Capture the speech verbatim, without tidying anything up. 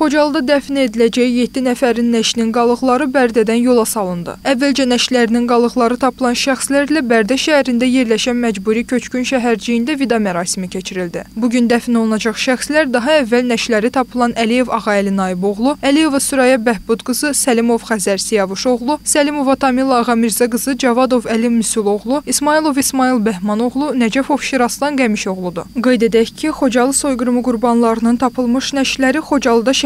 Xocalıda dəfn ediləcəyi yeddi nəfərin nəşinin qalıqları Bərdədən yola salındı. Əvvəlcə nəşlərinin qalıqları tapılan şəxslərlə Bərdə şəhərində yerləşən məcburi köçkün şəhərciyində vida mərasimi keçirildi. Bugün dəfn olunacaq şəxslər daha əvvəl nəşləri tapılan Əliyev Ağaəli Naib oğlu, Əliyeva Sürəyya Behbud qızı, Səlimov Xəzər Siyavuş oğlu, Səlimova Tamilla Ağamirzə qızı, Cavadov Əli Müsül oğlu, İsmailov İsmail Bəhman oğlu, Nəcəfov Şiraslan Qəmiş oğludur. Qeyd edək ki, Xocalı soyqırımı qurbanlarının tapılmış nəşləri Xocalıda